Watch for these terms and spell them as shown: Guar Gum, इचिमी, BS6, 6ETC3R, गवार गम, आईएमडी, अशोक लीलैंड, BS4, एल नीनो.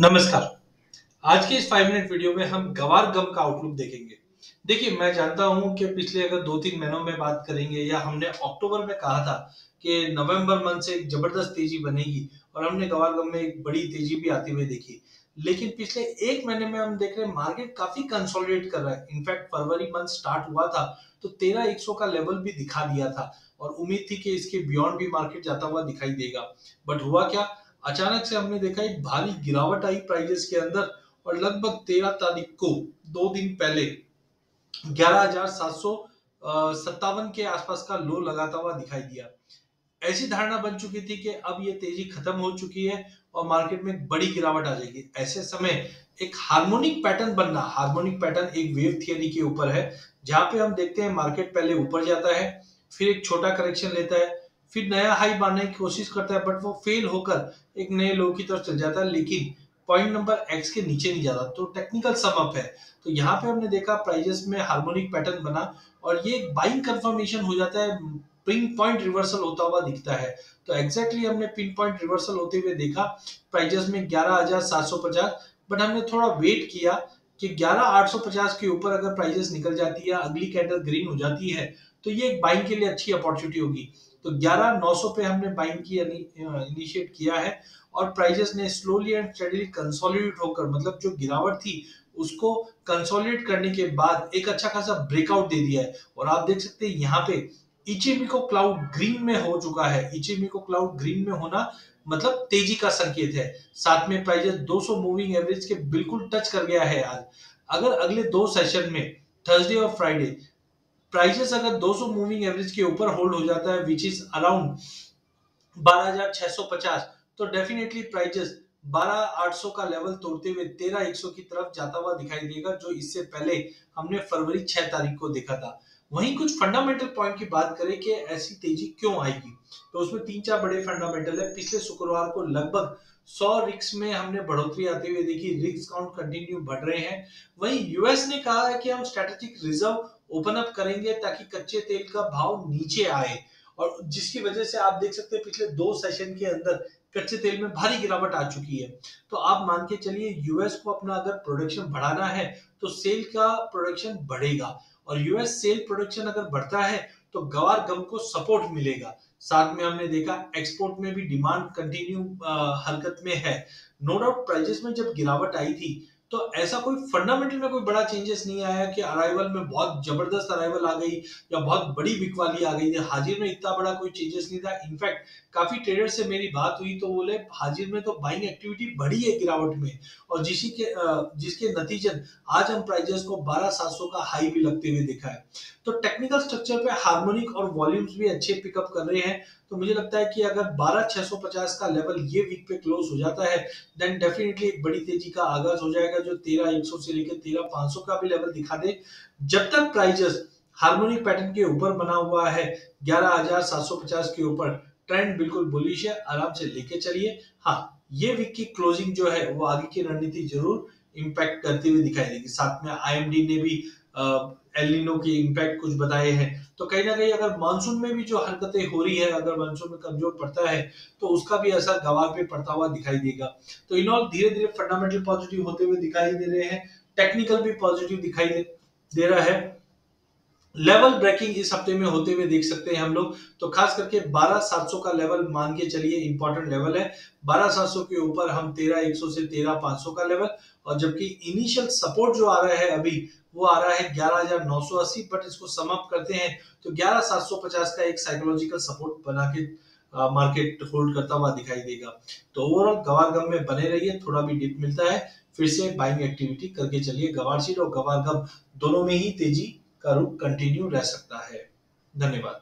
नमस्कार। आज की इस 5 मिनट वीडियो में हम गवार गम का आउटलुक देखेंगे। देखिए, मैं जानता हूं कि पिछले अगर 2-3 महीनों में बात करेंगे या हमने अक्टूबर में कहा था कि नवंबर मंथ से एक जबरदस्त तेजी बनेगी और हमने गवार गम में एक बड़ी तेजी भी आती हुई देखी, लेकिन पिछले एक महीने में हम देख रहे हैं मार्केट काफी कंसोलिडेट कर रहा है। इनफैक्ट फरवरी मंथ स्टार्ट हुआ था तो 13,100 का लेवल भी दिखा दिया था और उम्मीद थी कि इसके बियॉन्ड भी मार्केट जाता हुआ दिखाई देगा, बट हुआ क्या, अचानक से हमने देखा एक भारी गिरावट आई प्राइजेस के अंदर और लगभग 13 तारीख को 2 दिन पहले 11,757 के आसपास का लो लगाता हुआ दिखाई दिया। ऐसी धारणा बन चुकी थी कि अब ये तेजी खत्म हो चुकी है और मार्केट में बड़ी गिरावट आ जाएगी। ऐसे समय एक हार्मोनिक पैटर्न बनना, हार्मोनिक पैटर्न एक वेव थियरी के ऊपर है जहां पे हम देखते हैं मार्केट पहले ऊपर जाता है, फिर एक छोटा करेक्शन लेता है, फिर नया हाई बनाने की कोशिश करता है बट वो फेल होकर एक नए लो की तरफ चल जाता है, लेकिन पॉइंट नंबर एक्स के नीचे नहीं जाता, तो टेक्निकल सम अप है। तो यहाँ पे हमने देखा प्राइजेस में हार्मोनिक पैटर्न बना और ये एक बाइंग कंफर्मेशन हो जाता है, पिन पॉइंट रिवर्सल होता हुआ दिखता है। तो एग्जैक्टली हमने पिन पॉइंट रिवर्सल होते हुए देखा प्राइजेस में 11,750, बट हमने थोड़ा वेट किया कि 11,850 के ऊपर अगर प्राइजेस निकल जाती है, अगली कैंडल ग्रीन हो जाती है तो ये एक बाइंग के लिए अच्छी अपॉर्चुनिटी होगी। तो 11,900 पे हमने बाइंग की इनिशिएट किया है और प्राइजेस ने स्लोली एंड स्टेडीली कंसोलिडेट होकर, मतलब जो गिरावट थी उसको कंसोलिडेट करने के बाद एक अच्छा खासा ब्रेकआउट दे दिया है। और आप देख सकते हैं यहाँ पे इचिमी को क्लाउड ग्रीन में हो चुका है। इचिमी को क्लाउड ग्रीन में होना मतलब तेजी का संकेत है। साथ में प्राइजेस 200 मूविंग एवरेज के बिल्कुल टच कर गया है आज। अगर अगले 2 सेशन में थर्सडे और फ्राइडे प्राइजेस अगर 200 मूविंग एवरेज के ऊपर होल्ड हो जाता है विच इज अराउंड 12,650, तो डेफिनेटली प्राइजेस 12,800 का लेवल तोड़ते हुए 13,100 की तरफ जाता हुआ दिखाई देगा, जो इससे पहले हमने फरवरी 6 तारीख को देखा था। वहीं कुछ फंडामेंटल पॉइंट की बात करें कि ऐसी तेजी क्यों आएगी, तो उसमें 3-4 बड़े फंडामेंटल है। पिछले शुक्रवार को लगभग 100 रिस्क में हमने बढ़ोतरी आते हुए देखी, रिस्क काउंट कंटिन्यू बढ़ रहे हैं। वहीं यूएस ने कहा है कि हम स्ट्रेटेजिक रिजर्व ओपन अप करेंगे ताकि कच्चे तेल का भाव नीचे आए, और जिसकी वजह से आप देख सकते हैं पिछले 2 सेशन के अंदर कच्चे तेल में भारी गिरावट आ चुकी है। तो आप मान के चलिए यूएस को अपना अगर प्रोडक्शन बढ़ाना है तो सेल का प्रोडक्शन बढ़ेगा, और यूएस सेल प्रोडक्शन अगर बढ़ता है तो गवार गम को सपोर्ट मिलेगा। साथ में हमने देखा एक्सपोर्ट में भी डिमांड कंटिन्यू हरकत में है। नो डाउट प्राइजेस में जब गिरावट आई थी तो ऐसा कोई फंडामेंटल में कोई बड़ा चेंजेस नहीं आया कि अराइवल में बहुत जबरदस्त अराइवल आ गई या बहुत बड़ी बिकवाली आ गई थी। हाजिर में इतना बड़ा कोई चेंजेस नहीं था। इनफैक्ट काफी ट्रेडर से मेरी बात हुई तो बोले हाजिर में तो बाइंग एक्टिविटी बढ़ी है गिरावट में, और जिसके नतीजन आज हम प्राइजेस को 12,700 का हाई भी लगते हुए देखा है। तो टेक्निकल स्ट्रक्चर पे हार्मोनिक और वॉल्यूम्स भी अच्छे पिकअप कर रहे हैं, तो मुझे लगता है कि अगर 12,650 का लेवल ये वीक पे क्लोज हो जाता है देन डेफिनेटली एक बड़ी तेजी का आगाज हो जाएगा, जो 13,100 से लेकर 13,500 का भी लेवल दिखा दे। जब तक प्राइजेस हार्मोनिक पैटर्न के ऊपर बना हुआ है 11,750 के ऊपर ट्रेंड बिल्कुल बुलिश है, आराम से लेके चलिए। हाँ, ये वीक की क्लोजिंग जो है वो आगे की रणनीति जरूर इम्पैक्ट करते हुए दिखाई देगी। साथ में आईएमडी ने भी एल नीनो के इम्पैक्ट कुछ बताए हैं, तो कहीं ना कहीं अगर मानसून में भी जो हरकतें हो रही है, अगर मानसून में कमजोर पड़ता है तो उसका भी असर गवार पे पड़ता हुआ दिखाई देगा। तो इनऑल धीरे धीरे फंडामेंटल पॉजिटिव होते हुए दिखाई दे रहे हैं, टेक्निकल भी पॉजिटिव दिखाई दे रहा है। लेवल ब्रेकिंग इस हफ्ते में होते हुए देख सकते हैं हम लोग, तो खास करके 12,700 का लेवल मान के चलिए इंपॉर्टेंट लेवल है। 12,700 के ऊपर हम 13,100 से 13,500 का लेवल, और जबकि इनिशियल सपोर्ट जो आ रहा है अभी वो आ रहा है 11,980, बट इसको सम अप करते हैं तो 11,750 का एक साइकोलॉजिकल सपोर्ट बना के मार्केट होल्ड करता हुआ दिखाई देगा। तो ओवरऑल गवार गम में बने रहिए, थोड़ा भी डिप मिलता है फिर से बाइंग एक्टिविटी करके चलिए। गवार सीड और गवार गम दोनों में ही तेजी का रुख कंटिन्यू रह सकता है। धन्यवाद।